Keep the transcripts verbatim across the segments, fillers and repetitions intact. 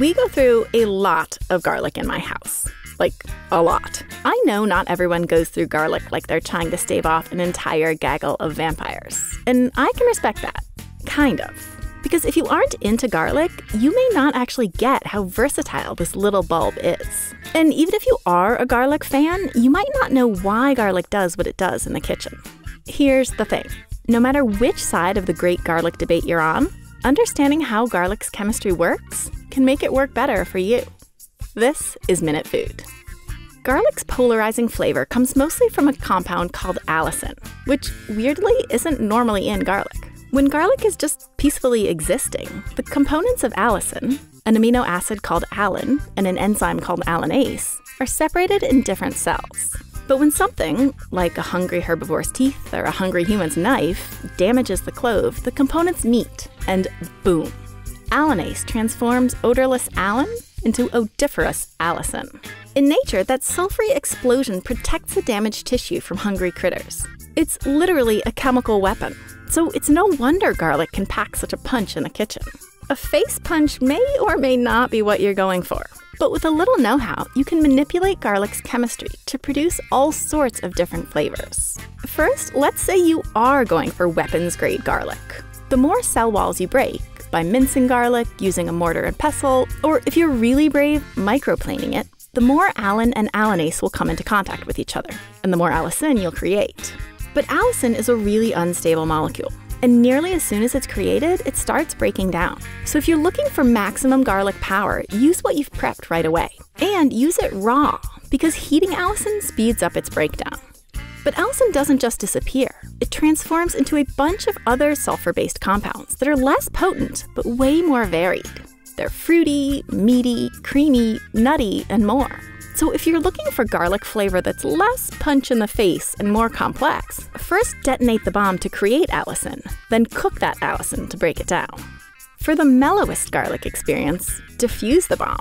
We go through a lot of garlic in my house. Like, a lot. I know not everyone goes through garlic like they're trying to stave off an entire gaggle of vampires. And I can respect that. Kind of. Because if you aren't into garlic, you may not actually get how versatile this little bulb is. And even if you are a garlic fan, you might not know why garlic does what it does in the kitchen. Here's the thing. No matter which side of the great garlic debate you're on, understanding how garlic's chemistry works can make it work better for you. This is Minute Food. Garlic's polarizing flavor comes mostly from a compound called allicin, which weirdly isn't normally in garlic. When garlic is just peacefully existing, the components of allicin, an amino acid called allin and an enzyme called alliinase, are separated in different cells. But when something, like a hungry herbivore's teeth or a hungry human's knife, damages the clove, the components meet, and boom. Alliinase transforms odorless allin into odoriferous allicin. In nature, that sulfury explosion protects the damaged tissue from hungry critters. It's literally a chemical weapon, so it's no wonder garlic can pack such a punch in the kitchen. A face punch may or may not be what you're going for, but with a little know-how, you can manipulate garlic's chemistry to produce all sorts of different flavors. First, let's say you are going for weapons-grade garlic. The more cell walls you break, by mincing garlic, using a mortar and pestle, or if you're really brave, microplaning it, the more allin and alliinase will come into contact with each other, and the more allicin you'll create. But allicin is a really unstable molecule, and nearly as soon as it's created, it starts breaking down. So if you're looking for maximum garlic power, use what you've prepped right away. And use it raw, because heating allicin speeds up its breakdown. But allicin doesn't just disappear. It transforms into a bunch of other sulfur-based compounds that are less potent, but way more varied. They're fruity, meaty, creamy, nutty, and more. So if you're looking for garlic flavor that's less punch in the face and more complex, first detonate the bomb to create allicin, then cook that allicin to break it down. For the mellowest garlic experience, diffuse the bomb.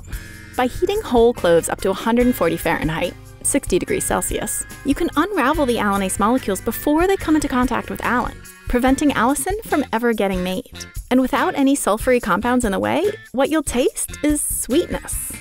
By heating whole cloves up to one hundred forty Fahrenheit, sixty degrees Celsius, you can unravel the alliinase molecules before they come into contact with allin, preventing allicin from ever getting made. And without any sulfury compounds in the way, what you'll taste is sweetness.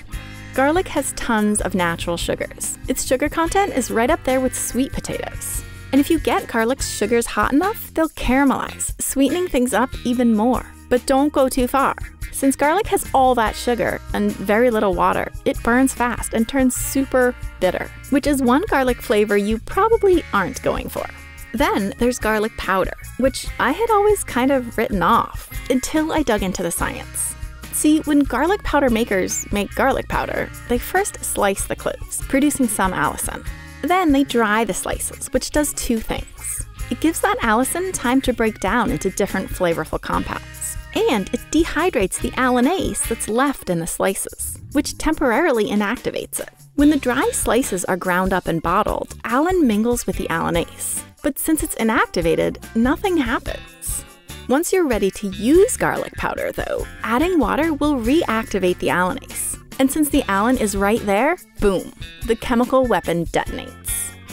Garlic has tons of natural sugars. Its sugar content is right up there with sweet potatoes. And if you get garlic's sugars hot enough, they'll caramelize, sweetening things up even more. But don't go too far. Since garlic has all that sugar and very little water, it burns fast and turns super bitter, which is one garlic flavor you probably aren't going for. Then there's garlic powder, which I had always kind of written off until I dug into the science. See, when garlic powder makers make garlic powder, they first slice the cloves, producing some allicin. Then they dry the slices, which does two things. It gives that allicin time to break down into different flavorful compounds. And it dehydrates the alliinase that's left in the slices, which temporarily inactivates it. When the dry slices are ground up and bottled, allin mingles with the alliinase. But since it's inactivated, nothing happens. Once you're ready to use garlic powder, though, adding water will reactivate the alliinase. And since the allin is right there, boom, the chemical weapon detonates.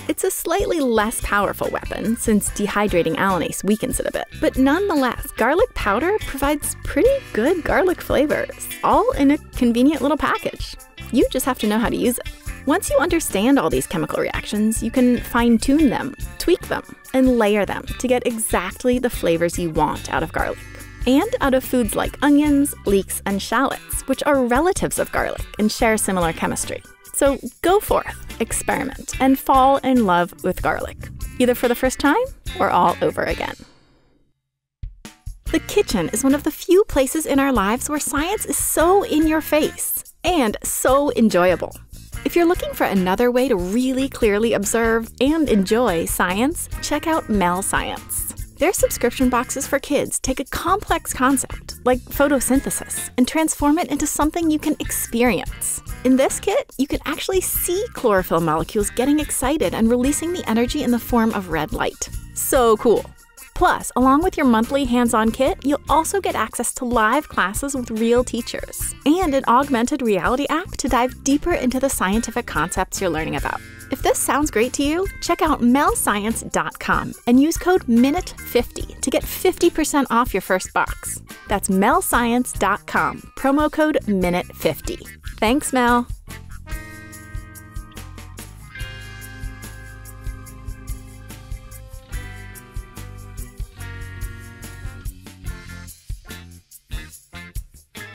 It's a slightly less powerful weapon, since dehydrating alliinase weakens it a bit. But nonetheless, garlic powder provides pretty good garlic flavors, all in a convenient little package. You just have to know how to use it. Once you understand all these chemical reactions, you can fine-tune them, tweak them, and layer them to get exactly the flavors you want out of garlic. And out of foods like onions, leeks, and shallots, which are relatives of garlic and share similar chemistry. So go forth, experiment, and fall in love with garlic, either for the first time or all over again. The kitchen is one of the few places in our lives where science is so in your face and so enjoyable. If you're looking for another way to really clearly observe and enjoy science, check out MEL Science. Their subscription boxes for kids take a complex concept, like photosynthesis, and transform it into something you can experience. In this kit, you can actually see chlorophyll molecules getting excited and releasing the energy in the form of red light. So cool! Plus, along with your monthly hands-on kit, you'll also get access to live classes with real teachers and an augmented reality app to dive deeper into the scientific concepts you're learning about. If this sounds great to you, check out mel science dot com and use code minute fifty to get fifty percent off your first box. That's mel science dot com, promo code minute fifty. Thanks, Mel.